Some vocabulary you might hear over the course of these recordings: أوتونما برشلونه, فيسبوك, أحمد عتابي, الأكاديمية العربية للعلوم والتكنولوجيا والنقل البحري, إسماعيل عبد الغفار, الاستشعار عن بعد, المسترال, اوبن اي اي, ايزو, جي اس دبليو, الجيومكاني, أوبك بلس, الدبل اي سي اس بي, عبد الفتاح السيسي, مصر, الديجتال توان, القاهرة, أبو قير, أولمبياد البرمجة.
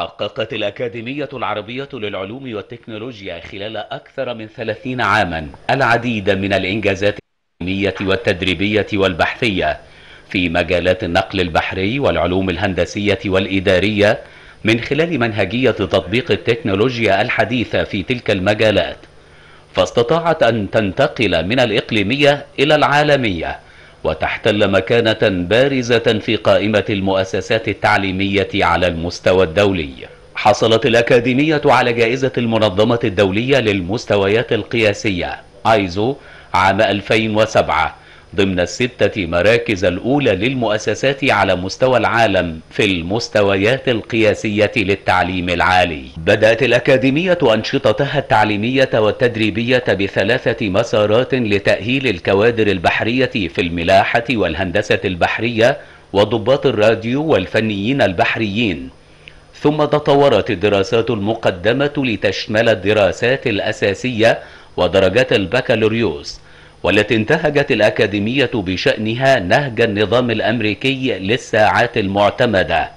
حققت الأكاديمية العربية للعلوم والتكنولوجيا خلال أكثر من 30 عاما العديد من الإنجازات العلمية والتدريبية والبحثية في مجالات النقل البحري والعلوم الهندسية والإدارية من خلال منهجية تطبيق التكنولوجيا الحديثة في تلك المجالات، فاستطاعت أن تنتقل من الإقليمية إلى العالمية وتحتل مكانة بارزة في قائمة المؤسسات التعليمية على المستوى الدولي. حصلت الأكاديمية على جائزة المنظمة الدولية للمستويات القياسية ايزو عام 2007 ضمن الستة مراكز الأولى للمؤسسات على مستوى العالم في المستويات القياسية للتعليم العالي. بدأت الأكاديمية أنشطتها التعليمية والتدريبية بثلاثة مسارات لتأهيل الكوادر البحرية في الملاحة والهندسة البحرية وضباط الراديو والفنيين البحريين، ثم تطورت الدراسات المقدمة لتشمل الدراسات الأساسية ودرجات البكالوريوس، والتي انتهجت الأكاديمية بشأنها نهج النظام الأمريكي للساعات المعتمدة.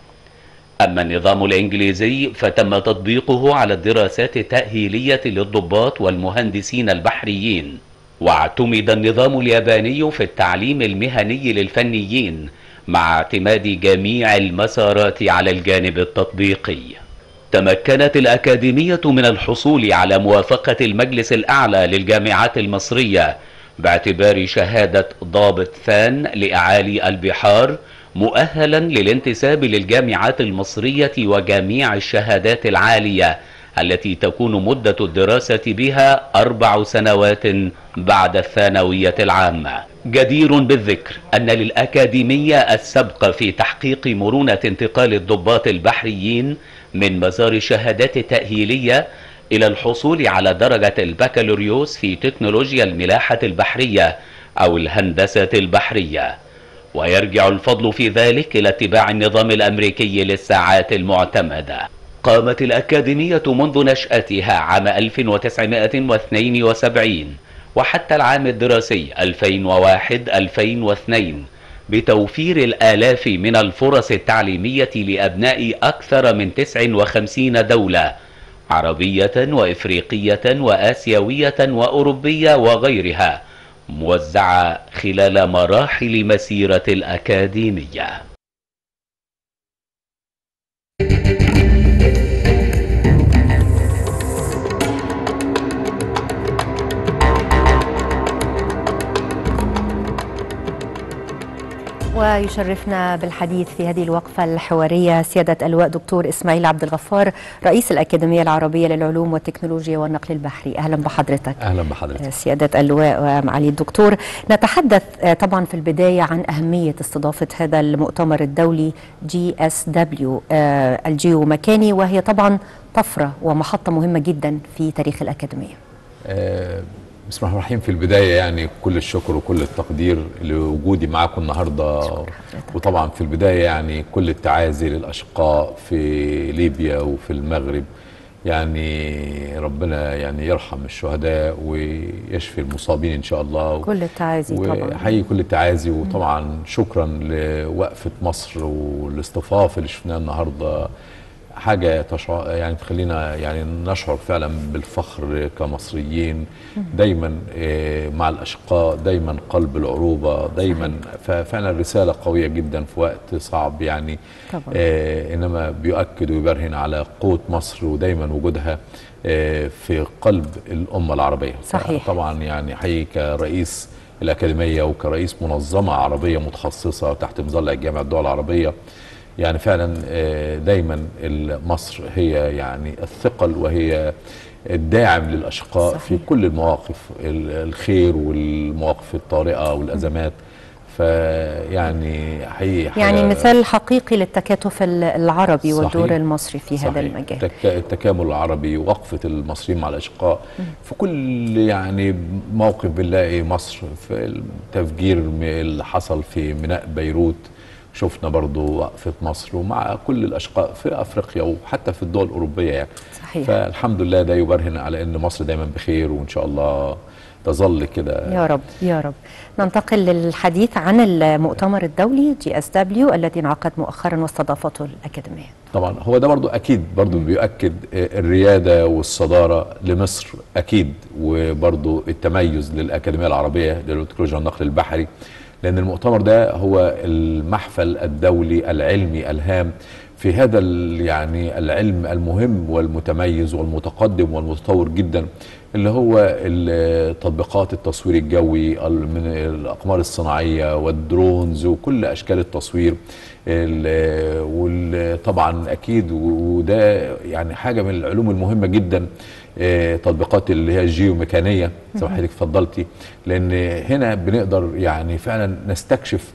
أما النظام الإنجليزي فتم تطبيقه على الدراسات التأهيلية للضباط والمهندسين البحريين، واعتمد النظام الياباني في التعليم المهني للفنيين مع اعتماد جميع المسارات على الجانب التطبيقي. تمكنت الأكاديمية من الحصول على موافقة المجلس الأعلى للجامعات المصرية باعتبار شهادة ضابط ثان لأعالي البحار مؤهلا للانتساب للجامعات المصرية وجميع الشهادات العالية التي تكون مدة الدراسة بها 4 سنوات بعد الثانوية العامة. جدير بالذكر أن للأكاديمية السبق في تحقيق مرونة انتقال الضباط البحريين من مسار الشهادات التأهيلية إلى الحصول على درجة البكالوريوس في تكنولوجيا الملاحة البحرية أو الهندسة البحرية، ويرجع الفضل في ذلك إلى اتباع النظام الأمريكي للساعات المعتمدة. قامت الأكاديمية منذ نشأتها عام 1972 وحتى العام الدراسي 2001-2002 بتوفير الآلاف من الفرص التعليمية لأبناء أكثر من 59 دولة عربية وإفريقية وآسيوية وأوروبية وغيرها، موزعة خلال مراحل مسيرة الأكاديمية. ويشرفنا بالحديث في هذه الوقفة الحوارية سيادة اللواء دكتور إسماعيل عبد الغفار رئيس الأكاديمية العربية للعلوم والتكنولوجيا والنقل البحري. أهلا بحضرتك. أهلا بحضرتك سيادة اللواء ومعالي الدكتور. نتحدث طبعا في البداية عن أهمية استضافة هذا المؤتمر الدولي جي اس دبليو الجيومكاني، وهي طبعا طفرة ومحطة مهمة جدا في تاريخ الأكاديمية. بسم الله الرحمن الرحيم. في البداية يعني كل الشكر وكل التقدير لوجودي معاكم النهاردة، وطبعا في البداية يعني كل التعازي للأشقاء في ليبيا وفي المغرب، يعني ربنا يعني يرحم الشهداء ويشفي المصابين إن شاء الله. كل التعازي طبعا حقيقي كل التعازي، وطبعا شكرا لوقفة مصر والاصطفاف اللي شفناه النهاردة، حاجة يعني تخلينا يعني نشعر فعلا بالفخر كمصريين، دايما مع الأشقاء، دايما قلب العروبة، دايما ففعلا رسالة قوية جدا في وقت صعب يعني طبعا. إنما بيؤكد ويبرهن على قوة مصر ودايما وجودها في قلب الأمة العربية. صحيح. طبعا يعني حقيقي كرئيس الأكاديمية وكرئيس منظمة عربية متخصصة تحت مظلة جامعة الدول العربية، يعني فعلا دايما مصر هي يعني الثقل وهي الداعم للأشقاء. صحيح. في كل المواقف الخير والمواقف الطارئة والأزمات، فيعني حقيقي يعني مثال حقيقي للتكاتف العربي. صحيح. والدور المصري في هذا المجال، التكامل العربي ووقفة المصريين مع الأشقاء في كل يعني موقف. بنلاقي مصر في التفجير اللي حصل في ميناء بيروت، شفنا برضو وقفة مصر ومع كل الأشقاء في أفريقيا وحتى في الدول الأوروبية يعني. صحيح. فالحمد لله ده يبرهن على أن مصر دايما بخير، وإن شاء الله تظل كده. يا رب يا رب. ننتقل للحديث عن المؤتمر الدولي جي اس دبليو الذي انعقد مؤخرا واستضافته الأكاديمية. طبعا هو ده برضو أكيد برضو بيؤكد الريادة والصدارة لمصر أكيد، وبرضو التميز للأكاديمية العربية للتكنولوجيا والنقل البحري، لأن المؤتمر ده هو المحفل الدولي العلمي الهام في هذا يعني العلم المهم والمتميز والمتقدم والمتطور جدا، اللي هو تطبيقات التصوير الجوي من الأقمار الصناعية والدرونز وكل أشكال التصوير. وطبعا أكيد وده يعني حاجة من العلوم المهمة جدا تطبيقات اللي هي الجيومكانية زي ما حضرتك اتفضلتي، لأن هنا بنقدر يعني فعلا نستكشف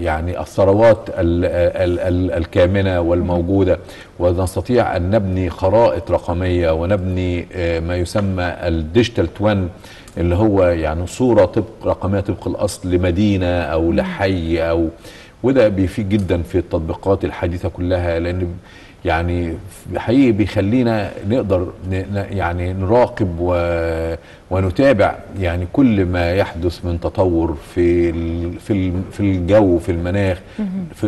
يعني الثروات الكامنة والموجودة، ونستطيع أن نبني خرائط رقمية ونبني ما يسمى الديجتال توان، اللي هو يعني صورة طبق رقمية طبق الأصل لمدينة أو لحي أو، وده بيفيد جدا في التطبيقات الحديثة كلها، لأن يعني حقيقي بيخلينا نقدر يعني نراقب ونتابع يعني كل ما يحدث من تطور في الجو في المناخ.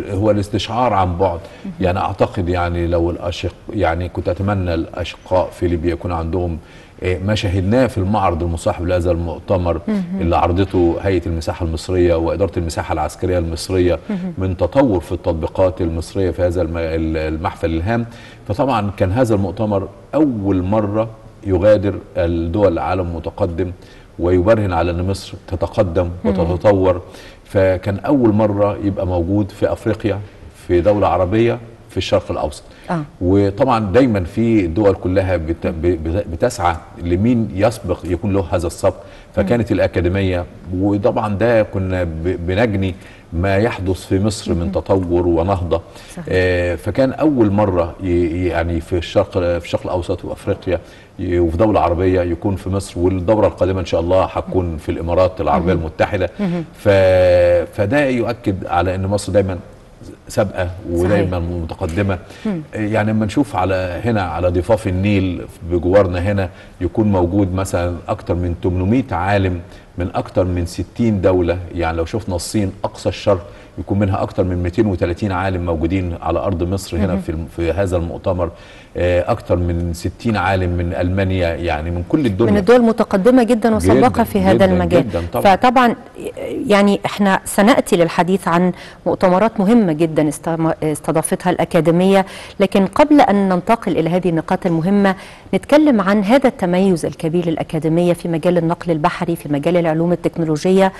هو الاستشعار عن بعد. يعني اعتقد يعني لو الاشق يعني كنت اتمنى الاشقاء في ليبيا يكون عندهم ما شاهدناه في المعرض المصاحب لهذا المؤتمر اللي عرضته هيئة المساحة المصرية وإدارة المساحة العسكرية المصرية من تطور في التطبيقات المصرية في هذا المحفل الهام. فطبعا كان هذا المؤتمر أول مرة يغادر الدول العالم متقدم ويبرهن على أن مصر تتقدم وتتطور، فكان أول مرة يبقى موجود في أفريقيا في دولة عربية في الشرق الأوسط. وطبعا دايما في الدول كلها بتسعى لمين يسبق يكون له هذا السبق، فكانت الأكاديمية، وطبعا ده كنا بنجني ما يحدث في مصر من تطور ونهضة. فكان أول مرة يعني في الشرق الأوسط وأفريقيا وفي دولة عربية يكون في مصر، والدورة القادمة إن شاء الله هتكون في الإمارات العربية المتحدة. فده يؤكد على أن مصر دايما سابقه ودايما متقدمه. يعني لما نشوف على هنا على ضفاف النيل بجوارنا هنا يكون موجود مثلا اكثر من 800 عالم من اكثر من 60 دوله. يعني لو شفنا الصين اقصى الشرق يكون منها اكثر من 230 عالم موجودين على ارض مصر هنا في هذا المؤتمر، اكثر من 60 عالم من المانيا، يعني من كل الدول، من الدول المتقدمه جدا وسباقه في هذا المجال جداً. طبعاً. فطبعا يعني احنا سناتي للحديث عن مؤتمرات مهمه جدا استضافتها الأكاديمية، لكن قبل ان ننتقل الى هذه النقاط المهمه نتكلم عن هذا التميز الكبير للأكاديمية في مجال النقل البحري، في مجال العلوم التكنولوجيه،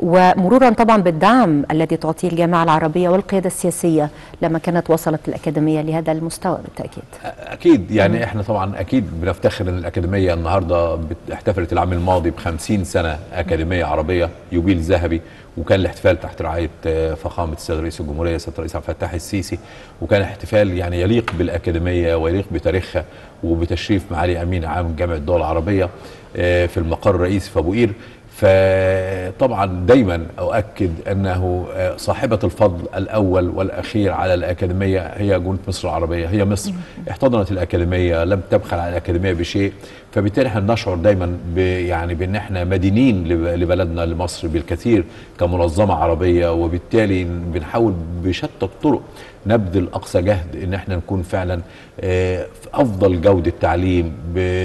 ومرورا طبعا بالدعم الذي تعطيه الجامعة العربية والقيادة السياسية لما كانت وصلت الأكاديمية لهذا المستوى. بالتأكيد أكيد يعني إحنا طبعا أكيد بنفتخر أن الأكاديمية النهاردة احتفلت العام الماضي ب50 سنة أكاديمية عربية يوبيل ذهبي، وكان الاحتفال تحت رعاية فخامة السيد رئيس الجمهورية السيد الرئيس عبد الفتاح السيسي، وكان احتفال يعني يليق بالأكاديمية ويليق بتاريخها، وبتشريف معالي أمين عام جامعة الدول العربية في المقر الرئيسي في أبو قير. فطبعا دايما أؤكد أنه صاحبة الفضل الأول والأخير على الأكاديمية هي جنوب مصر العربية، هي مصر احتضنت الأكاديمية، لم تبخل على الأكاديمية بشيء. فبالتالي احنا نشعر دايما يعني بأن احنا مدينين لبلدنا لمصر بالكثير كمنظمة عربية، وبالتالي بنحاول بشتى الطرق نبذل أقصى جهد أن احنا نكون فعلا في أفضل جودة تعليم.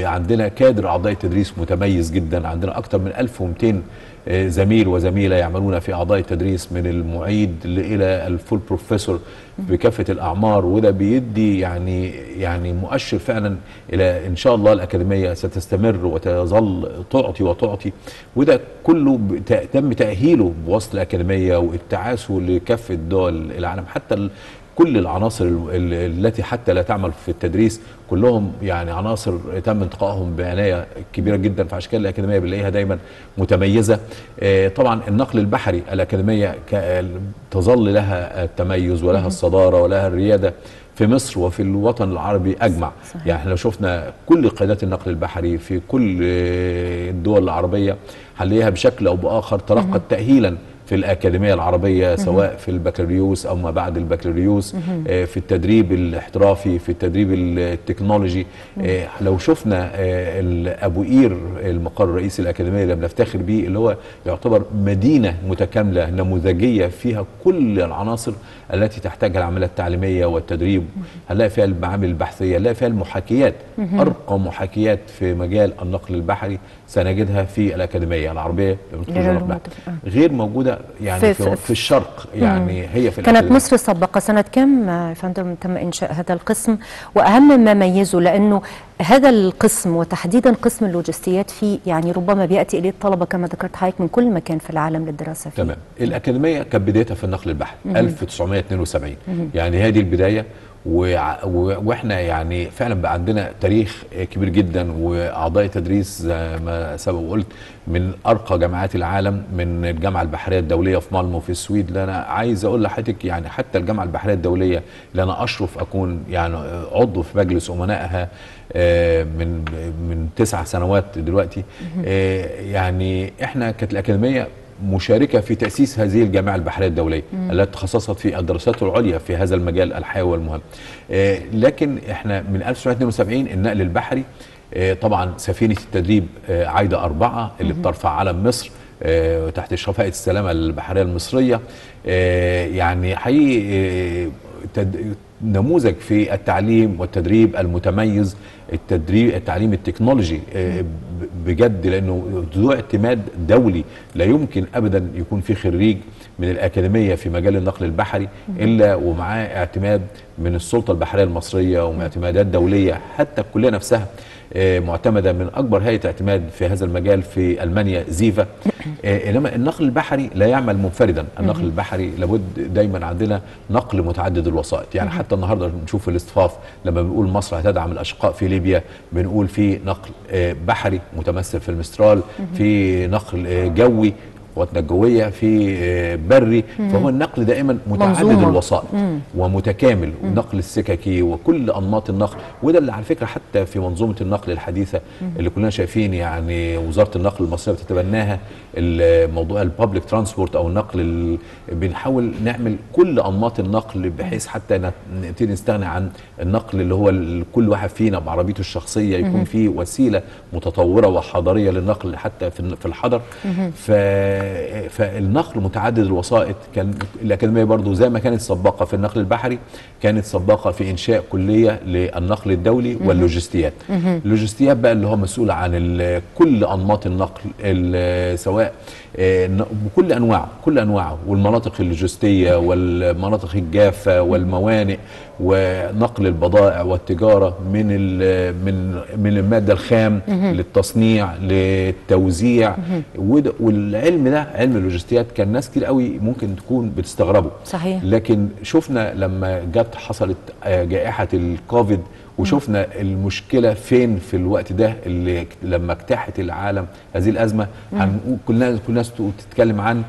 عندنا كادر أعضاء التدريس متميز جدا، عندنا أكثر من 1200 زميل وزميلة يعملون في أعضاء التدريس من المعيد إلى الفول بروفيسور بكافة الأعمار، وده بيدي يعني مؤشر فعلا إلى إن شاء الله الأكاديمية ستستمر وتظل تعطي وتعطي، وده كله تم تأهيله بوسط الأكاديمية وابتعاثه لكافة دول العالم. حتى كل العناصر التي حتى لا تعمل في التدريس كلهم يعني عناصر تم انتقائهم بعناية كبيرة جدا، فعشان كده الأكاديمية بنلاقيها دايما متميزة. طبعا النقل البحري الأكاديمية تظل لها التميز ولها الصدارة ولها الريادة في مصر وفي الوطن العربي أجمع. يعني احنا لو شفنا كل قيادات النقل البحري في كل الدول العربية هنلاقيها بشكل أو بآخر تلقت تأهيلا في الأكاديمية العربية سواء في البكالوريوس أو ما بعد البكالوريوس، في التدريب الاحترافي، في التدريب التكنولوجي. لو شفنا أبو قير المقر الرئيسي الأكاديمية اللي بنفتخر بيه، اللي هو يعتبر مدينة متكاملة نموذجية فيها كل العناصر التي تحتاجها العملية التعليمية والتدريب، هنلاقي فيها المعامل البحثية، هنلاقي فيها المحاكيات، أرقى محاكيات في مجال النقل البحري سنجدها في الأكاديمية العربية غير موجودة يعني في الشرق. يعني هي في كانت مصر سباقة. سنة كام يا فندم تم إنشاء هذا القسم؟ وأهم ما ميزه لأنه هذا القسم وتحديدا قسم اللوجستيات فيه يعني ربما بيأتي إليه الطلبة كما ذكرت حضرتك من كل مكان في العالم للدراسة فيه. تمام. الأكاديمية كانت بدايتها في النقل البحري 1972، يعني هذه البداية، واحنا يعني فعلا بقى عندنا تاريخ كبير جدا، واعضاء تدريس زي ما سبق وقلت من ارقى جامعات العالم، من الجامعه البحريه الدوليه في مالمو في السويد، اللي انا عايز اقول لحضرتك يعني حتى الجامعه البحريه الدوليه اللي انا اشرف اكون يعني عضو في مجلس امنائها من 9 سنوات دلوقتي. يعني احنا كانت الاكاديميه مشاركة في تأسيس هذه الجامعة البحرية الدولية التي تخصصت في الدراسات العليا في هذا المجال الحيوي والمهم. لكن احنا من 1972 النقل البحري، طبعا سفينة التدريب عايدة 4 اللي بترفع علم مصر تحت شفاءة السلامة البحرية المصرية، يعني حقيقي نموذج في التعليم والتدريب المتميز، التعليم التكنولوجي بجد، لأنه ذو اعتماد دولي. لا يمكن أبدا يكون في خريج من الأكاديمية في مجال النقل البحري إلا ومعاه اعتماد من السلطة البحرية المصرية ومن اعتمادات دولية. حتى الكلية نفسها معتمدة من أكبر هيئة اعتماد في هذا المجال في ألمانيا زيفا. إنما النقل البحري لا يعمل منفردا، النقل البحري لابد دايما عندنا نقل متعدد الوسائط. يعني حتى النهاردة نشوف الاصطفاف لما بنقول مصر هتدعم الأشقاء في ليبيا، بنقول في نقل بحري متمثل في المسترال، في نقل جوي قواتنا الجوية، في بري، فهو النقل دائما متعدد الوسائط ومتكامل، والنقل السككي وكل أنماط النقل. وده اللي على فكرة حتى في منظومة النقل الحديثة اللي كلنا شايفين يعني وزارة النقل المصرية بتتبناها، الموضوع البابليك ترانسبورت أو النقل، بنحاول نعمل كل أنماط النقل بحيث حتى نبتدي نستغني عن النقل اللي هو كل واحد فينا بعربيته الشخصية، يكون فيه وسيلة متطورة وحضارية للنقل حتى في الحضر. فالنقل متعدد الوسائط. كان الأكاديمية برضو زي ما كانت سباقة في النقل البحري كانت سباقة في إنشاء كلية للنقل الدولي واللوجستيات. اللوجستيات بقى اللي هو مسؤول عن كل أنماط النقل، سواء بكل أنواعه والمناطق اللوجستية والمناطق الجافة والموانئ ونقل البضائع والتجارة من المادة الخام للتصنيع للتوزيع. والعلم ده علم اللوجستيات كان ناس كتير قوي ممكن تكون بتستغربه، صحيح. لكن شفنا لما جت حصلت جائحة الكوفيد وشفنا المشكلة فين في الوقت ده، اللي لما اجتاحت العالم هذه الأزمة كل الناس تتكلم عن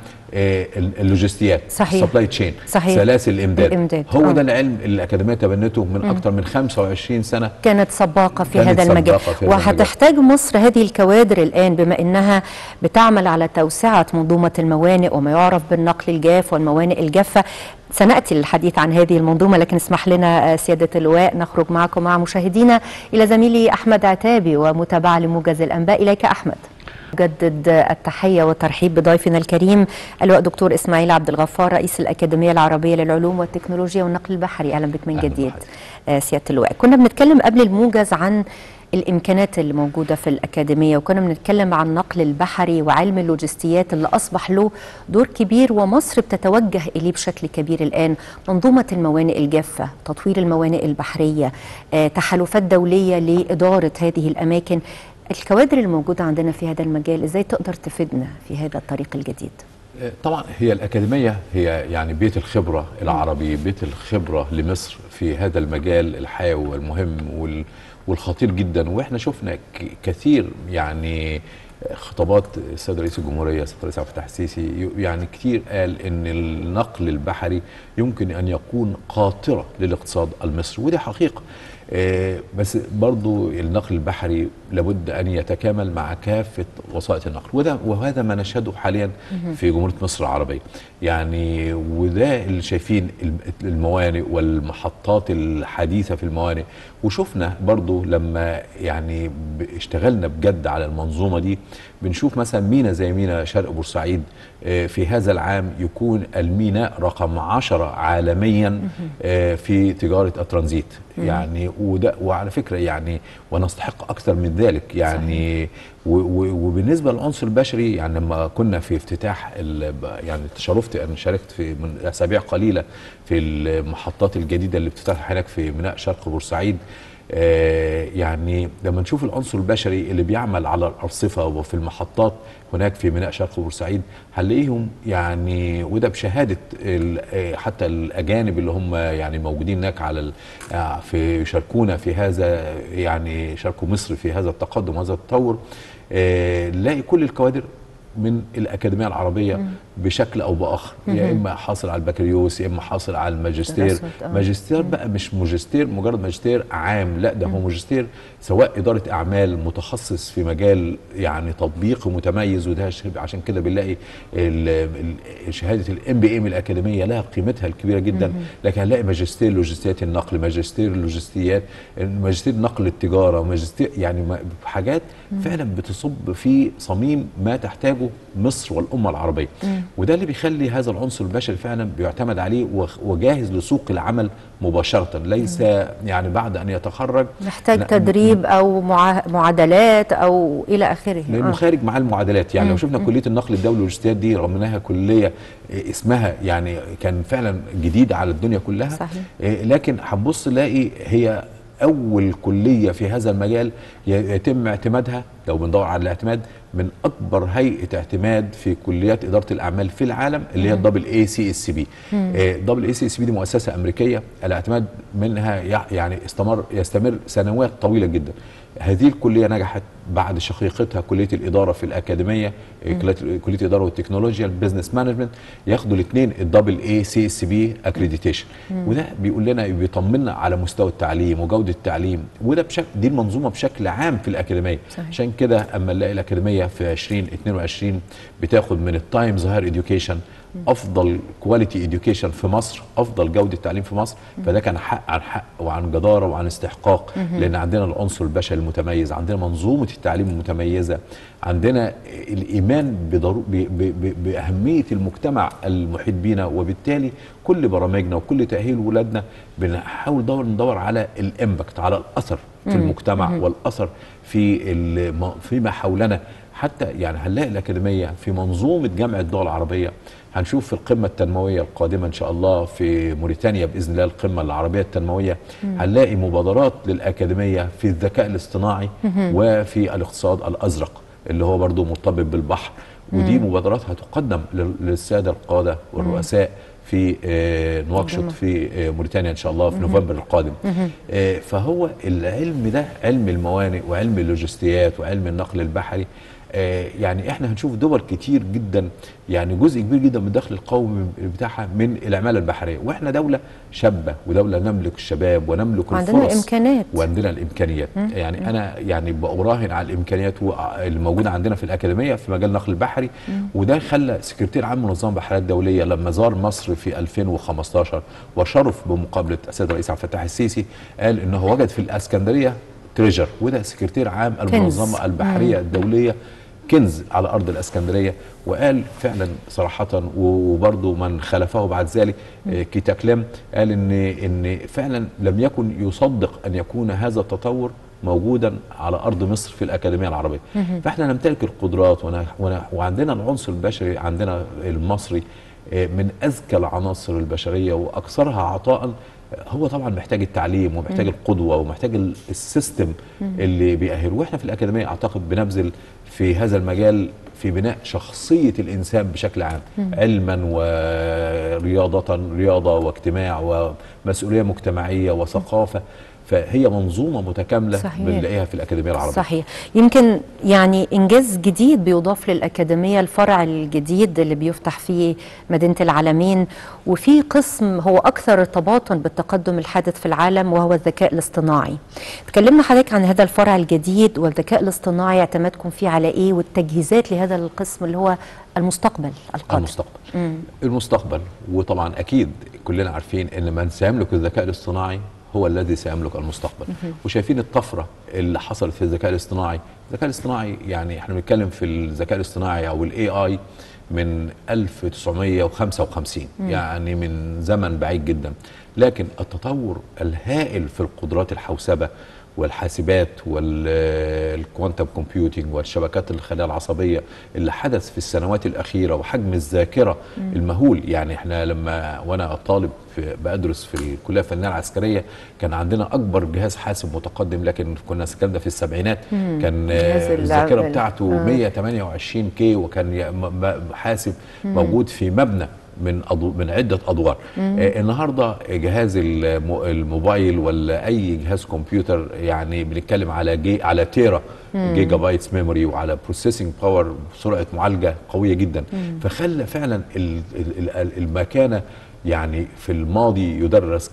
اللوجستيات، سبلاي تشين، سلاسل الامداد. هو ده العلم اللي الاكاديميه تبنته من اكثر من 25 سنه، كانت سباقه في هذا المجال. وهتحتاج مصر هذه الكوادر الان بما انها بتعمل على توسعه منظومه الموانئ وما يعرف بالنقل الجاف والموانئ الجافه. سناتي للحديث عن هذه المنظومه، لكن اسمح لنا سياده اللواء نخرج معكم مع مشاهدينا الى زميلي احمد عتابي ومتابعه لموجز الانباء. اليك احمد. جدد التحية والترحيب بضيفنا الكريم اللواء دكتور إسماعيل عبد الغفار رئيس الأكاديمية العربية للعلوم والتكنولوجيا والنقل البحري. أهلا بك من جديد سيادة اللواء. كنا بنتكلم قبل الموجز عن الإمكانات اللي موجودة في الأكاديمية، وكنا بنتكلم عن النقل البحري وعلم اللوجستيات اللي أصبح له دور كبير ومصر بتتوجه إليه بشكل كبير الآن. منظومة الموانئ الجافة، تطوير الموانئ البحرية، تحالفات دولية لإدارة هذه الأماكن. الكوادر الموجودة عندنا في هذا المجال إزاي تقدر تفيدنا في هذا الطريق الجديد؟ طبعا هي الأكاديمية هي يعني بيت الخبرة العربي، بيت الخبرة لمصر في هذا المجال الحيوي والمهم والخطير جدا. وإحنا شفنا كثير يعني خطابات السيد رئيس الجمهوريه السيد الرئيس عبد الفتاح السيسي يعني كتير قال ان النقل البحري يمكن ان يكون قاطره للاقتصاد المصري، ودي حقيقه. بس برضو النقل البحري لابد ان يتكامل مع كافه وسائط النقل، وهذا ما نشهده حاليا في جمهوريه مصر العربيه. يعني وده اللي شايفين الموانئ والمحطات الحديثه في الموانئ، وشفنا برضو لما يعني اشتغلنا بجد على المنظومه دي بنشوف مثلا مينا زي مينا شرق بورسعيد في هذا العام يكون الميناء رقم 10 عالميا في تجاره الترانزيت يعني، وده وعلى فكره يعني ونستحق اكثر من ذلك يعني. وبالنسبه للعنصر البشري يعني لما كنا في افتتاح يعني تشرفت ان شاركت في من اسابيع قليله في المحطات الجديده اللي بتفتح هناك في ميناء شرق بورسعيد، يعني لما نشوف العنصر البشري اللي بيعمل على الارصفه وفي المحطات هناك في ميناء شرق بورسعيد هنلاقيهم يعني، وده بشهاده حتى الاجانب اللي هم يعني موجودين هناك على في يشاركونا في هذا يعني شاركوا مصر في هذا التقدم وهذا التطور. نلاقي كل الكوادر من الأكاديمية العربية بشكل أو بآخر، يا إما حاصل على البكالوريوس يا إما حاصل على الماجستير. ماجستير بقى مش ماجستير مجرد ماجستير عام، لا ده هو ماجستير سواء إدارة أعمال متخصص في مجال يعني تطبيقي متميز، وده عشان كده بنلاقي شهادة الام بي اي من الأكاديمية لها قيمتها الكبيرة جدا. لكن هنلاقي ماجستير لوجستيات النقل، ماجستير لوجستيات، ماجستير نقل التجارة، ماجستير يعني حاجات فعلا بتصب في صميم ما تحتاجه مصر والأمة العربية. وده اللي بيخلي هذا العنصر البشري فعلا بيعتمد عليه وجاهز لسوق العمل مباشرة، ليس يعني بعد أن يتخرج محتاج تدريب أو معادلات أو إلى آخره، لأنه خارج مع المعادلات. يعني لو شفنا كلية النقل الدولي واللوجستيات دي رغم أنها كلية اسمها يعني كان فعلا جديد على الدنيا كلها، صحيح. لكن هنبص نلاقي هي أول كلية في هذا المجال يتم اعتمادها لو بندور على الاعتماد من أكبر هيئة اعتماد في كليات إدارة الأعمال في العالم اللي هي الدبل اي سي اس بي. الدبل اي سي اس بي دي مؤسسة أمريكية الاعتماد منها يعني يستمر سنوات طويلة جدا. هذه الكلية نجحت بعد شقيقتها كلية الإدارة في الأكاديمية، كلية الإدارة والتكنولوجيا البيزنس مانجمنت، ياخدوا الاثنين الدبل اي سي اس بي اكريديتيشن، وده بيقول لنا بيطمنا على مستوى التعليم وجودة التعليم، وده بشكل دي المنظومة بشكل عام في الأكاديمية. عشان كده اما نلاقي الأكاديمية في 2022 بتاخد من التايم هاير اديوكيشن افضل كواليتي اديوكيشن في مصر، افضل جوده تعليم في مصر، فده كان حق عن حق وعن جداره وعن استحقاق، لان عندنا العنصر البشري المتميز، عندنا منظومه التعليم المتميزه، عندنا الايمان باهميه المجتمع المحيط بينا، وبالتالي كل برامجنا وكل تاهيل ولادنا بنحاول ندور على الامباكت، على الاثر في المجتمع والاثر فيما حولنا. حتى يعني هنلاقي الأكاديمية في منظومة جامعة الدول العربية، هنشوف في القمة التنموية القادمة إن شاء الله في موريتانيا بإذن الله القمة العربية التنموية، هنلاقي مبادرات للأكاديمية في الذكاء الاصطناعي وفي الاقتصاد الأزرق اللي هو برضو مرتبط بالبحر، ودي مبادرات هتقدم للسادة القادة والرؤساء في نواكشوط في موريتانيا إن شاء الله في نوفمبر القادم. فهو العلم ده علم الموانئ وعلم اللوجستيات وعلم النقل البحري، يعني احنا هنشوف دول كتير جدا يعني جزء كبير جدا من الدخل القومي بتاعها من العماله البحريه، واحنا دوله شابه ودوله نملك الشباب ونملك الفرص وعندنا الامكانيات وعندنا الامكانيات. يعني انا يعني براهن على الامكانيات اللي موجوده عندنا في الاكاديميه في مجال النقل البحري، وده خلى سكرتير عام منظمه البحريات الدوليه لما زار مصر في 2015 وشرف بمقابله السيد الرئيس عبد الفتاح السيسي قال ان هو وجد في الاسكندريه تريجر، وده سكرتير عام المنظمه البحريه الدوليه كنز على أرض الأسكندرية، وقال فعلا صراحة وبرضه من خلفه بعد ذلك كيتاكلم قال إن فعلا لم يكن يصدق أن يكون هذا التطور موجودا على أرض مصر في الأكاديمية العربية. فإحنا نمتلك القدرات وعندنا العنصر البشري، عندنا المصري من أذكى العناصر البشرية وأكثرها عطاء. هو طبعا محتاج التعليم ومحتاج القدوة ومحتاج السيستم اللي بيأهله، واحنا في الأكاديمية أعتقد بنبذل في هذا المجال في بناء شخصية الإنسان بشكل عام، علما ورياضة، رياضة واجتماع ومسؤولية مجتمعية وثقافة، فهي منظومة متكاملة بنلاقيها في الأكاديمية العربية. صحيح. يمكن يعني إنجاز جديد بيضاف للأكاديمية، الفرع الجديد اللي بيفتح فيه مدينة العالمين، وفي قسم هو أكثر ارتباطا بالتقدم الحادث في العالم وهو الذكاء الاصطناعي. تكلمنا حضرتك عن هذا الفرع الجديد والذكاء الاصطناعي، اعتمادكم فيه على إيه والتجهيزات لهذا القسم اللي هو المستقبل القادم؟ المستقبل وطبعا أكيد كلنا عارفين إن من سيملك الذكاء الاصطناعي هو الذي سيملك المستقبل. وشايفين الطفرة اللي حصلت في الذكاء الاصطناعي. الذكاء الاصطناعي يعني احنا بنتكلم في الذكاء الاصطناعي او الاي اي من 1955 يعني من زمن بعيد جدا، لكن التطور الهائل في القدرات الحوسبة والحاسبات والكوانتم كومبيوتينج والشبكات الخلايا العصبيه اللي حدث في السنوات الاخيره وحجم الذاكره المهول. يعني احنا لما وانا طالب بدرس في الكليه الفنيه العسكريه كان عندنا اكبر جهاز حاسب متقدم، لكن كنا الكلام ده في السبعينات، كان الذاكره بتاعته 128 كي، وكان حاسب موجود في مبنى من عدة أدوار. النهاردة جهاز الموبايل ولا أي جهاز كمبيوتر يعني بنتكلم على تيرا جيجا بايتس ميموري وعلى بروسيسنج باور، سرعة معالجة قوية جدا. فخلى فعلا المكانة يعني في الماضي يدرس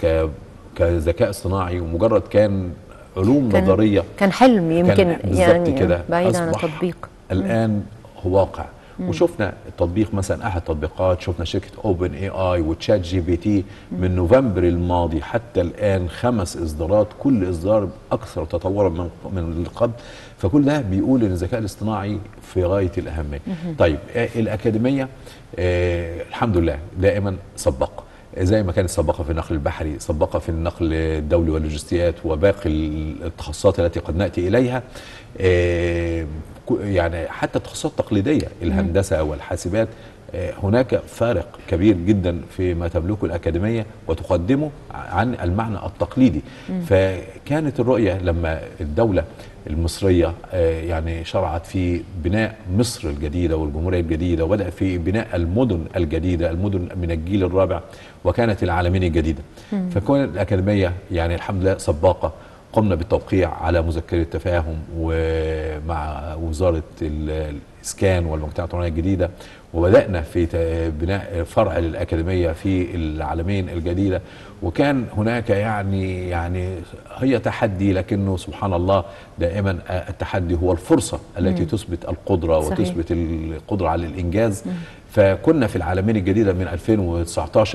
كذكاء اصطناعي ومجرد كان علوم نظرية، كان حلم يمكن يعني بعيد عن التطبيق، الآن هو واقع. وشفنا التطبيق مثلا احد التطبيقات، شفنا شركه اوبن اي اي وتشات جي بي تي من نوفمبر الماضي حتى الان 5 اصدارات، كل اصدار اكثر تطورا من اللي قبل. فكل ده بيقول ان الذكاء الاصطناعي في غايه الاهميه. طيب الاكاديميه الحمد لله دائما سباقه، زي ما كانت سباقه في النقل البحري، سباقه في النقل الدولي واللوجستيات وباقي التخصصات التي قد ناتي اليها. يعني حتى تخصصات تقليدية الهندسة والحاسبات هناك فارق كبير جدا في ما تملكه الأكاديمية وتقدمه عن المعنى التقليدي. فكانت الرؤية لما الدولة المصرية يعني شرعت في بناء مصر الجديدة والجمهورية الجديدة، وبدأ في بناء المدن الجديدة، المدن من الجيل الرابع، وكانت العالمين الجديدة. فكون الأكاديمية يعني الحمد لله سباقة. قمنا بالتوقيع على مذكرة تفاهم ومع وزارة الإسكان والمجتمعات الرقمية الجديدة، وبدأنا في بناء فرع للأكاديمية في العالمين الجديدة. وكان هناك يعني هي تحدي، لكنه سبحان الله دائما التحدي هو الفرصة التي تثبت القدرة وتثبت القدرة على الإنجاز. فكنا في العالمين الجديدة من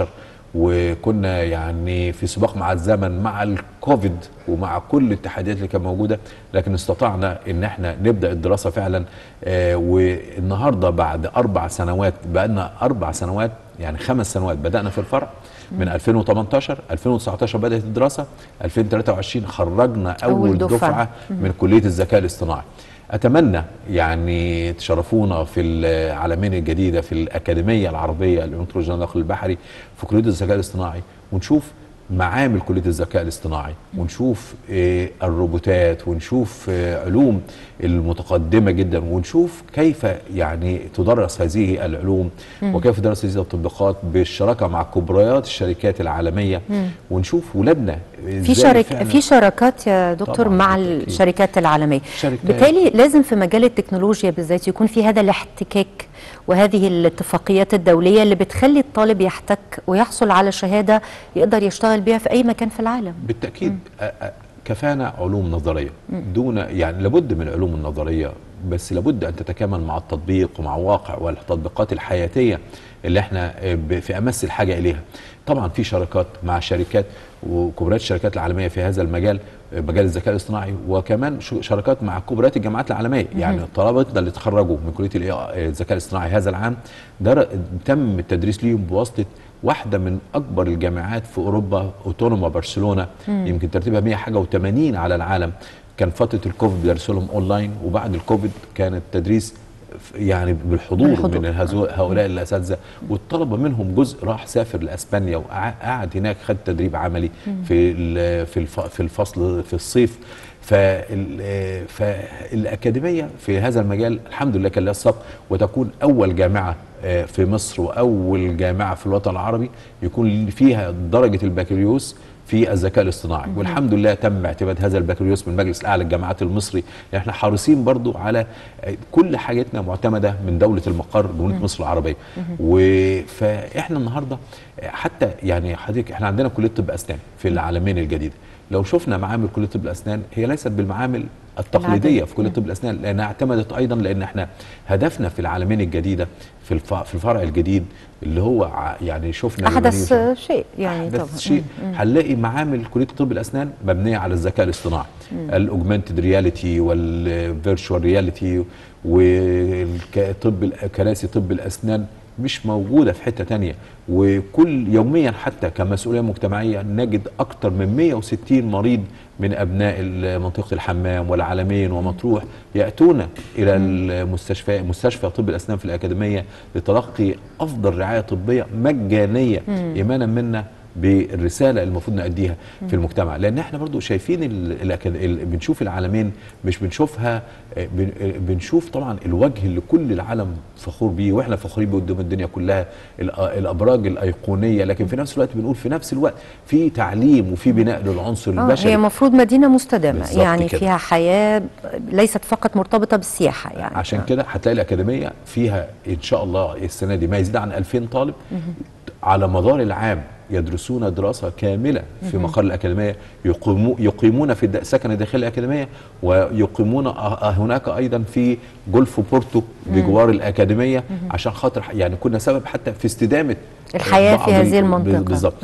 2019، وكنا يعني في سباق مع الزمن مع الكوفيد ومع كل التحديات اللي كانت موجودة، لكن استطعنا ان احنا نبدأ الدراسة فعلا. والنهاردة بعد 4 سنوات، بقالنا 4 سنوات يعني 5 سنوات بدأنا في الفرع، من 2018 2019 بدأت الدراسة، 2023 خرجنا أول دفعة من كلية الذكاء الاصطناعي. أتمنى يعني تشرفونا في العالمين الجديدة في الأكاديمية العربية للعلوم والتكنولوجيا والنقل البحري في كلية الذكاء الاصطناعي، ونشوف معامل كلية الذكاء الاصطناعي، ونشوف الروبوتات، ونشوف علوم المتقدمة جدا، ونشوف كيف يعني تدرس هذه العلوم وكيف تدرس هذه التطبيقات بالشراكة مع كبريات الشركات العالمية، ونشوف ولادنا في شراكات يا دكتور مع الشركات العالمية. بالتالي لازم في مجال التكنولوجيا بالذات يكون في هذا الاحتكاك وهذه الاتفاقيات الدولية اللي بتخلي الطالب يحتك ويحصل على شهادة يقدر يشتغل بها في أي مكان في العالم. بالتأكيد كفانا علوم نظرية دون يعني لابد من العلوم النظرية، بس لابد أن تتكامل مع التطبيق ومع واقع والتطبيقات الحياتية اللي احنا في أمس الحاجة إليها. طبعا في شراكات مع شركات وكبريات الشركات العالمية في هذا المجال، مجال الذكاء الاصطناعي، وكمان شراكات مع كبريات الجامعات العالمية. يعني طلبتنا اللي اتخرجوا من كلية الذكاء الاصطناعي هذا العام تم التدريس ليهم بواسطة واحدة من أكبر الجامعات في أوروبا، أوتونما برشلونه، يمكن ترتيبها 180 على العالم. كان فترة الكوفيد بيدرسوا لهم أونلاين، وبعد الكوفيد كان التدريس يعني بالحضور من هؤلاء الأساتذة، والطلبة منهم جزء راح سافر لأسبانيا وقعد هناك، خد تدريب عملي في الفصل في الصيف. فالأكاديمية في هذا المجال الحمد لله كان لها سبق، وتكون أول جامعة في مصر وأول جامعة في الوطن العربي يكون فيها درجة البكالوريوس في الذكاء الاصطناعي، والحمد لله تم اعتماد هذا البكالوريوس من المجلس الاعلى للجامعات المصري، لان احنا حريصين برضو على كل حاجتنا معتمده من دوله المقر دولة مصر العربيه. فاحنا النهارده حتى يعني حضرتك احنا عندنا كليه طب اسنان في العالمين الجديده، لو شفنا معامل كليه طب الاسنان هي ليست بالمعامل التقليديه في كليه طب الاسنان، لانها اعتمدت ايضا، لان احنا هدفنا في العالمين الجديده في الفرع الجديد اللي هو يعني شفنا احدث شيء، يعني احدث شيء هنلاقي معامل كليه طب الاسنان مبنيه على الذكاء الاصطناعي، الاوجمانتد رياليتي والفيرتشوال رياليتي كراسي طب الاسنان مش موجودة في حتة تانية. وكل يوميا حتى كمسؤولية مجتمعية نجد أكتر من 160 مريض من أبناء منطقة الحمام والعلمين ومطروح يأتون إلى مستشفى طب الأسنان في الأكاديمية لتلقي أفضل رعاية طبية مجانية إيمانا منا بالرسالة المفروض نأديها في المجتمع. لأن احنا برضو شايفين بنشوف العالمين مش بنشوفها، بنشوف طبعا الوجه اللي كل العالم فخور بيه واحنا فخورين بيه قدام الدنيا كلها، الأبراج الأيقونية، لكن في نفس الوقت بنقول في نفس الوقت في تعليم وفي بناء للعنصر البشري. هي المفروض مدينة مستدامة يعني كده، فيها حياة ليست فقط مرتبطة بالسياحة يعني. عشان كده هتلاقي الأكاديمية فيها إن شاء الله السنة دي ما يزيد عن 2000 طالب على مدار العام يدرسون دراسة كاملة في مقر الأكاديمية، يقيمون في سكن داخل الأكاديمية، ويقيمون هناك أيضا في جولف بورتو بجوار الأكاديمية، عشان خاطر يعني كنا سبب حتى في استدامة الحياة في هذه المنطقة بالظبط.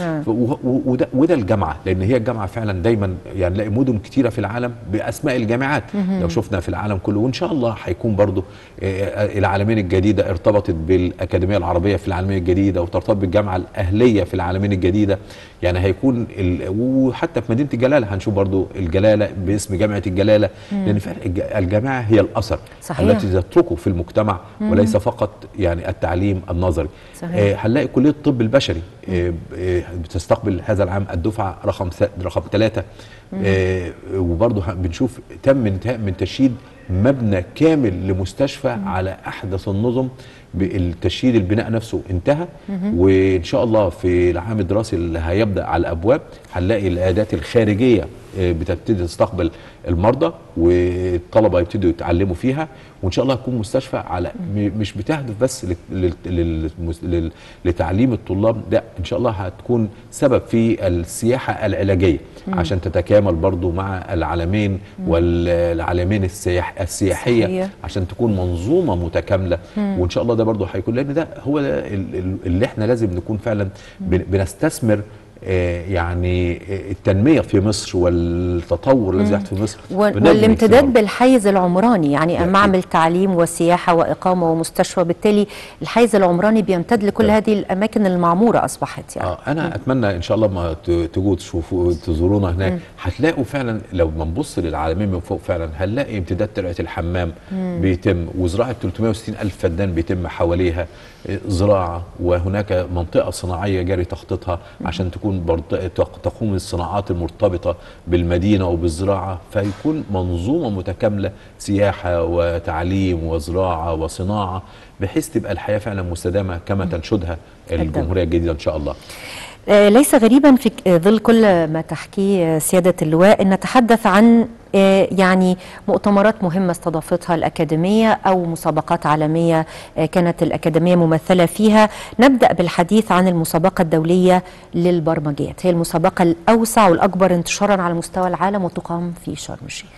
وده الجامعة، لأن هي الجامعة فعلا دايما يعني نلاقي مدن كتيرة في العالم بأسماء الجامعات لو شفنا في العالم كله. وإن شاء الله هيكون برضو العالمين الجديدة ارتبطت بالأكاديمية العربية في العالمين الجديدة وترتبط بالجامعة الأهلية في العالمين الجديدة، يعني هيكون وحتى في مدينة الجلالة هنشوف برضو الجلالة باسم جامعة الجلالة، لأن فعلا الجامعة هي الأثر التي تتركه في المجتمع وليس فقط يعني التعليم النظري. هنلاقي كلية الطب البشري بتستقبل هذا العام الدفعه رقم 3، وبرضه بنشوف تم انتهاء من تشييد مبنى كامل لمستشفى على احدث النظم، بالتشييد البناء نفسه انتهى، وان شاء الله في العام الدراسي اللي هيبدا على الابواب هنلاقي العيادات الخارجيه بتبتدي تستقبل المرضى والطلبه يبتدوا يتعلموا فيها، وان شاء الله تكون مستشفى على مش بتهدف بس لتعليم الطلاب، لا ان شاء الله هتكون سبب في السياحه العلاجيه عشان تتكامل برضو مع العالمين والعالمين السياحيه عشان تكون منظومه متكامله. وان شاء الله ده برضو هيكون، لان ده هو اللي احنا لازم نكون فعلا بنستثمر يعني التنمية في مصر والتطور الذي يحدث في مصر والامتداد بالحيز العمراني، يعني معمل تعليم وسياحة وإقامة ومستشفى، بالتالي الحيز العمراني بيمتد لكل هذه الأماكن المعمورة أصبحت يعني. أنا أتمنى إن شاء الله ما تجوا تشوفوا تزورونا هناك، هتلاقوا فعلا لو بنبص للعالمين من فوق فعلا هنلاقي امتداد ترعة الحمام بيتم، وزراعة 360 ألف فدان بيتم حواليها زراعة، وهناك منطقة صناعية جاري تخطيطها عشان تكون تقوم الصناعات المرتبطة بالمدينة وبالزراعة، فيكون منظومة متكاملة سياحة وتعليم وزراعة وصناعة، بحيث تبقى الحياة فعلا مستدامة كما تنشدها الجمهورية الجديدة إن شاء الله. ليس غريبا في ظل كل ما تحكيه سيادة اللواء أن نتحدث عن يعني مؤتمرات مهمة استضافتها الأكاديمية أو مسابقات عالمية كانت الأكاديمية ممثلة فيها. نبدأ بالحديث عن المسابقة الدولية للبرمجيات، هي المسابقة الأوسع والأكبر انتشارا على مستوى العالم وتقام في شرم الشيخ.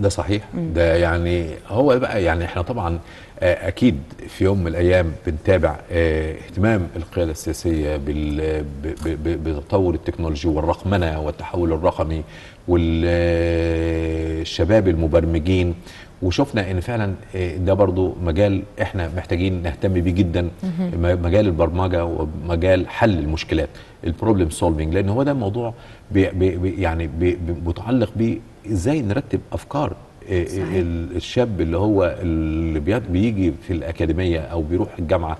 ده صحيح، ده يعني هو بقى يعني احنا طبعا اكيد في يوم من الايام بنتابع اهتمام القياده السياسيه بتطور التكنولوجيا والرقمنه والتحول الرقمي والشباب المبرمجين، وشفنا ان فعلا ده برضو مجال احنا محتاجين نهتم بيه جدا، مجال البرمجه ومجال حل المشكلات، البروبلم سولفينج، لان هو ده موضوع متعلق بيه ازاي نرتب افكار. صحيح. الشاب اللي هو اللي بيجي في الأكاديمية أو بيروح الجامعة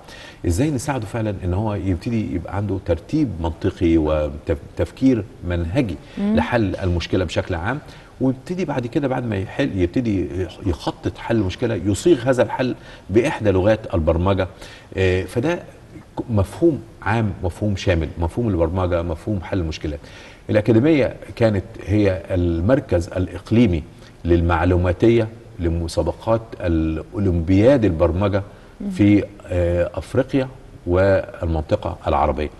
إزاي نساعده فعلا إن هو يبتدي يبقى عنده ترتيب منطقي وتفكير منهجي لحل المشكلة بشكل عام، ويبتدي بعد كده بعد ما يحل يبتدي يخطط حل مشكلة يصيغ هذا الحل بإحدى لغات البرمجة. فده مفهوم عام، مفهوم شامل، مفهوم البرمجة، مفهوم حل المشكلات. الأكاديمية كانت هي المركز الإقليمي للمعلوماتية لمسابقات الأولمبياد البرمجة في أفريقيا والمنطقة العربية.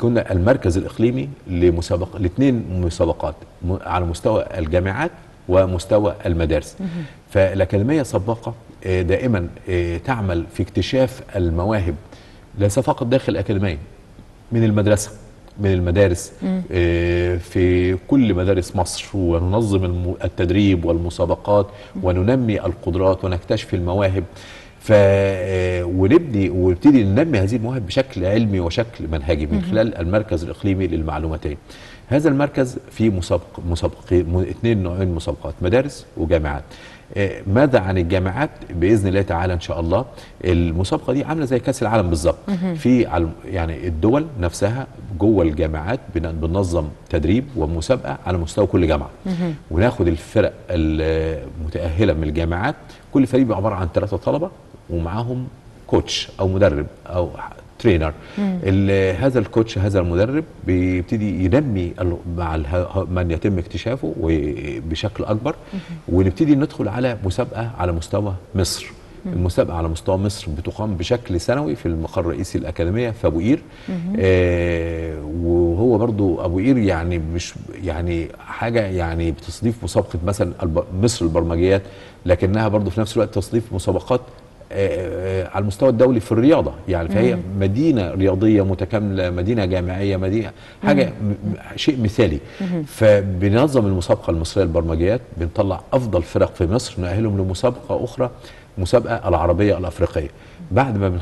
كنا المركز الإقليمي لمسابقة لاثنين مسابقات على مستوى الجامعات ومستوى المدارس. فالأكاديمية سباقة دائما تعمل في اكتشاف المواهب ليس فقط داخل الأكاديمية، من المدرسة، من المدارس، في كل مدارس مصر، وننظم التدريب والمسابقات وننمي القدرات ونكتشف المواهب ونبتدي ننمي هذه المواهب بشكل علمي وشكل منهجي من خلال المركز الإقليمي للمعلوماتية. هذا المركز فيه اثنين نوعين مسابقات، مدارس وجامعات. ماذا عن الجامعات؟ باذن الله تعالى ان شاء الله المسابقه دي عامله زي كاس العالم بالظبط، في يعني الدول نفسها جوه الجامعات بننظم تدريب ومسابقه على مستوى كل جامعه، وناخد الفرق المتاهله من الجامعات، كل فريق بيبقى عباره عن 3 طلبه ومعاهم كوتش او مدرب او ترينر. هذا الكوتش، هذا المدرب، بيبتدي ينمي مع من يتم اكتشافه بشكل اكبر، ونبتدي ندخل على مسابقه على مستوى مصر. المسابقه على مستوى مصر بتقام بشكل سنوي في المقر الرئيسي للاكاديميه في ابو قير. وهو برضو ابو قير يعني مش يعني حاجه يعني بتستضيف مسابقه مثلا مصر البرمجيات، لكنها برضو في نفس الوقت تستضيف مسابقات على المستوى الدولي في الرياضة. يعني فهي مدينة رياضية متكاملة، مدينة جامعية، مدينة حاجة شيء مثالي. فبننظم المسابقة المصرية للبرمجيات، بنطلع أفضل فرق في مصر نأهلهم لمسابقة أخرى، مسابقة العربية الأفريقية. بعد ما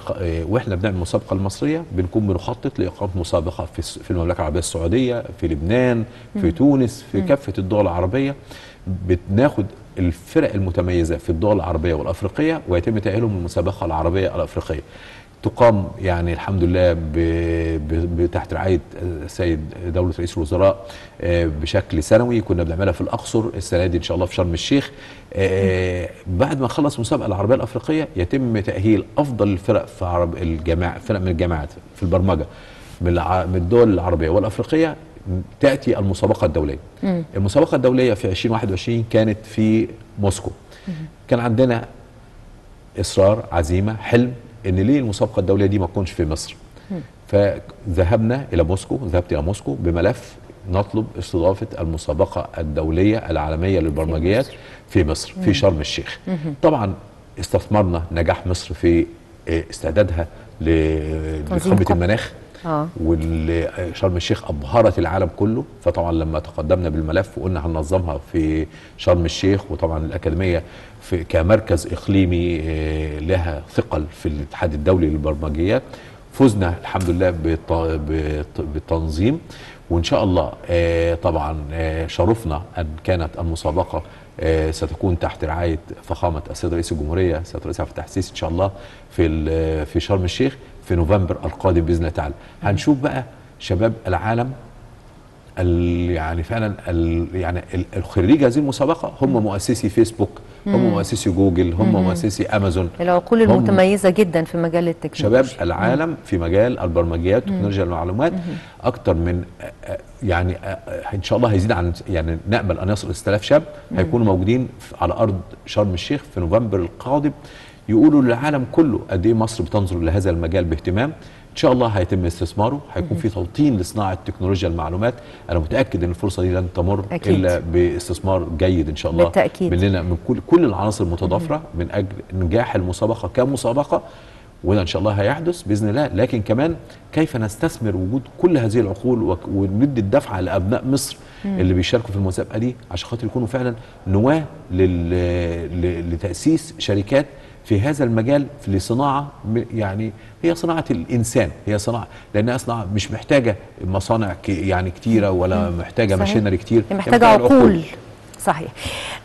واحنا بنعمل المسابقة المصرية بنكون بنخطط لإقامة مسابقة في المملكة العربية السعودية، في لبنان، في تونس، في كافة الدول العربية. بناخد الفرق المتميزة في الدول العربية والأفريقية ويتم تأهيلهم للمسابقة العربية الأفريقية. تقام يعني الحمد لله تحت رعاية السيد دولة رئيس الوزراء بشكل سنوي. كنا بنعملها في الأقصر، السنة دي إن شاء الله في شرم الشيخ. بعد ما نخلص المسابقة العربية الأفريقية يتم تأهيل أفضل الفرق في فرق من الجامعات في البرمجة من الدول العربية والأفريقية. تأتي المسابقة الدولية. المسابقة الدولية في 2021 كانت في موسكو. كان عندنا إصرار، عزيمة، حلم إن ليه المسابقة الدولية دي ما تكونش في مصر. فذهبنا إلى موسكو، ذهبت إلى موسكو بملف نطلب استضافة المسابقة الدولية العالمية للبرمجيات في مصر، في شرم الشيخ. طبعا استثمرنا نجاح مصر في استعدادها لقمة المناخ. وشرم الشيخ أبهرت العالم كله. فطبعا لما تقدمنا بالملف وقلنا هننظمها في شرم الشيخ، وطبعا الأكاديمية كمركز إقليمي لها ثقل في الاتحاد الدولي للبرمجيات، فزنا الحمد لله بالتنظيم. وإن شاء الله طبعا شرفنا أن كانت المسابقة ستكون تحت رعاية فخامة السيد رئيس الجمهورية، السيد رئيس عبد التحسيس، إن شاء الله في شرم الشيخ في نوفمبر القادم بإذن الله تعالى. هنشوف بقى شباب العالم يعني فعلا يعني الخريج هذه المسابقة هم مؤسسي فيسبوك، هم مؤسسي جوجل، هم مؤسسي أمازون، العقول المتميزة جدا في مجال التكنولوجيا. شباب العالم في مجال البرمجيات وتكنولوجيا المعلومات أكتر من يعني إن شاء الله هيزيد عن يعني نأمل أن يصل 6000 شاب هيكونوا موجودين على أرض شرم الشيخ في نوفمبر القادم، يقولوا للعالم كله قد ايه مصر بتنظر لهذا المجال باهتمام. ان شاء الله هيتم استثماره، هيكون في توطين لصناعه تكنولوجيا المعلومات. انا متاكد ان الفرصه دي لن تمر أكيد الا باستثمار جيد ان شاء الله بالتأكيد مننا، من كل العناصر المتضافره من اجل نجاح المسابقه كمسابقه. وده ان شاء الله هيحدث باذن الله. لكن كمان كيف نستثمر وجود كل هذه العقول وندي الدفعه لابناء مصر اللي بيشاركوا في المسابقه دي عشان خاطر يكونوا فعلا نواه لتاسيس شركات في هذا المجال لصناعة يعني هي صناعة الإنسان، هي صناعة لأنها صناعة مش محتاجة مصانع يعني كتيرة ولا محتاجة ماشينري كتير، محتاجة عقول. صحيح.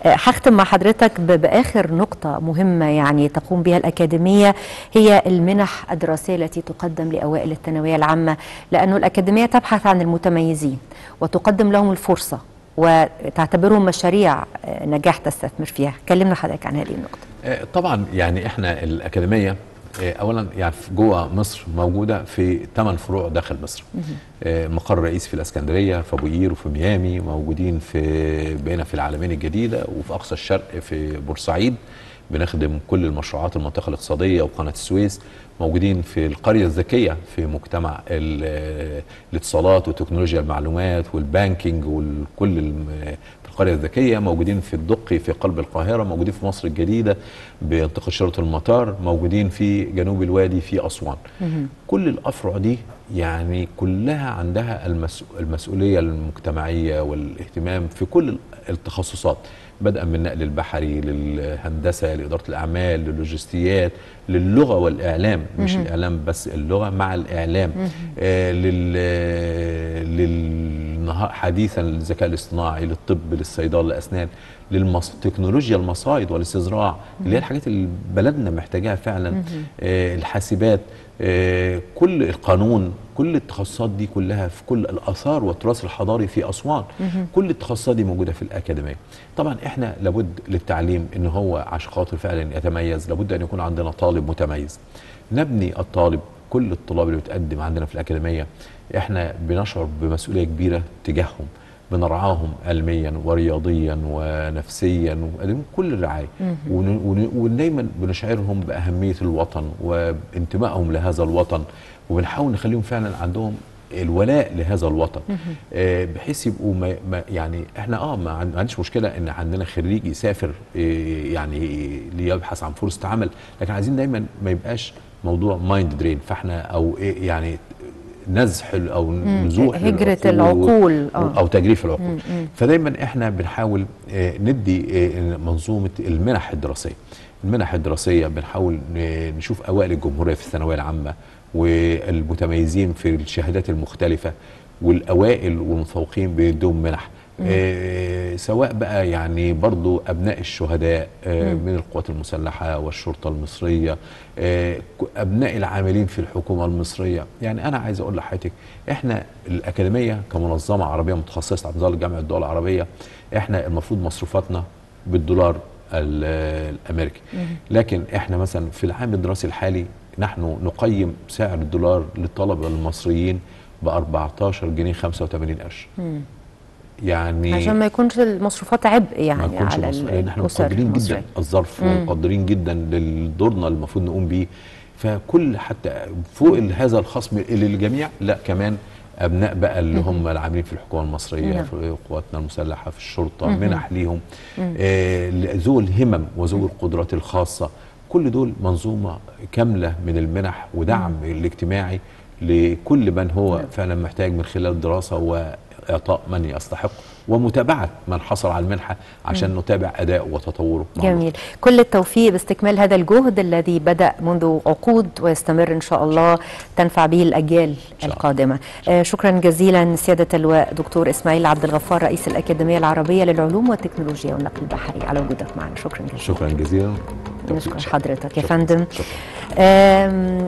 هختم مع حضرتك بآخر نقطة مهمة يعني تقوم بها الأكاديمية، هي المنح الدراسية التي تقدم لأوائل الثانوية العامة، لأنه الأكاديمية تبحث عن المتميزين وتقدم لهم الفرصة وتعتبرهم مشاريع نجاح تستثمر فيها. كلمنا حضرتك عن هذه النقطة. طبعا يعني احنا الأكاديمية اولا يعني جوه مصر موجوده في 8 فروع داخل مصر. مقر رئيس في الاسكندريه، في ابو قير، وفي ميامي، موجودين في بقينا في العالمين الجديده، وفي اقصى الشرق في بورسعيد بنخدم كل المشروعات المنطقه الاقتصاديه وقناه السويس، موجودين في القريه الذكيه في مجتمع الاتصالات وتكنولوجيا المعلومات والبانكينج وكل القرية الذكية، موجودين في الدقي في قلب القاهرة، موجودين في مصر الجديدة بمنطقة شرطة المطار، موجودين في جنوب الوادي في أسوان. كل الأفرع دي يعني كلها عندها المسؤولية المجتمعية والاهتمام في كل التخصصات، بدءا من النقل البحري للهندسة لإدارة الأعمال للوجستيات للغة والإعلام، مش الإعلام بس، اللغة مع الإعلام، حديثا للذكاء الاصطناعي، للطب، للصيدلة، للأسنان، للتكنولوجيا، المصايد والاستزراع اللي هي الحاجات اللي بلدنا محتاجاها فعلا، الحاسبات، كل القانون، كل التخصصات دي كلها في كل الآثار والتراث الحضاري في أسوان. كل التخصصات دي موجودة في الأكاديمية. طبعا احنا لابد للتعليم ان هو عشان خاطر فعلا يتميز لابد ان يكون عندنا طالب متميز. نبني الطالب، كل الطلاب اللي بتقدم عندنا في الأكاديمية احنا بنشعر بمسؤولية كبيرة تجاههم، بنرعاهم علميا ورياضيا ونفسيا وكل الرعاية، ودايما بنشعرهم بأهمية الوطن وانتمائهم لهذا الوطن، وبنحاول نخليهم فعلا عندهم الولاء لهذا الوطن، بحيث يبقوا يعني احنا ما عنديش مشكله ان عندنا خريج يسافر يعني ليبحث عن فرصه عمل، لكن عايزين دايما ما يبقاش موضوع مايند درين، فاحنا او ايه يعني نزح او نزوح هجرة العقول او تجريف العقول. فدايما احنا بنحاول ندي منظومه المنح الدراسيه. المنح الدراسيه بنحاول نشوف اوائل الجمهوريه في الثانويه العامه والمتميزين في الشهادات المختلفه والاوائل والمتفوقين بيدوم منح، سواء بقى يعني برضو أبناء الشهداء من القوات المسلحة والشرطة المصرية، أبناء العاملين في الحكومة المصرية. يعني أنا عايز أقول لحضرتك إحنا الأكاديمية كمنظمة عربية متخصصة على مظلة جامعة الدول العربية، إحنا المفروض مصروفاتنا بالدولار الأمريكي، لكن إحنا مثلا في العام الدراسي الحالي نحن نقيم سعر الدولار للطلبة المصريين ب 14 جنيه 85 قرش، يعني عشان ما يكونش المصروفات عبء يعني على الأسر. احنا مقدرين جدا الظرف ومقدرين جدا لدورنا اللي المفروض نقوم بيه، فكل حتى فوق هذا الخصم للجميع، لا كمان ابناء بقى اللي هم العاملين في الحكومه المصريه، في قواتنا المسلحه، في الشرطه، منح ليهم، ذو الهمم وذو القدرات الخاصه، كل دول منظومه كامله من المنح ودعم الاجتماعي لكل من هو فعلا محتاج من خلال الدراسه، و إعطاء من يستحق ومتابعة من حصل على المنحة عشان نتابع أداءه وتطوره. جميل، كل التوفيق باستكمال هذا الجهد الذي بدأ منذ عقود ويستمر إن شاء الله تنفع به الأجيال القادمة. شكرا جزيلا سيادة اللواء دكتور إسماعيل عبد الغفار، رئيس الأكاديمية العربية للعلوم والتكنولوجيا والنقل البحري، على وجودك معنا. شكرا جزيلا. شكرا جزيلا. نشكر حضرتك يا فندم.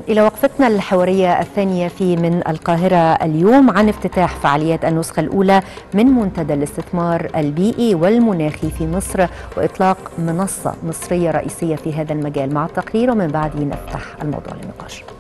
إلى وقفتنا الحوارية الثانية في من القاهرة اليوم عن افتتاح فعاليات النسخة الأولى من منتدى الاستثمار البيئي والمناخي في مصر وإطلاق منصة مصرية رئيسية في هذا المجال، مع التقرير ومن بعده نفتح الموضوع للنقاش.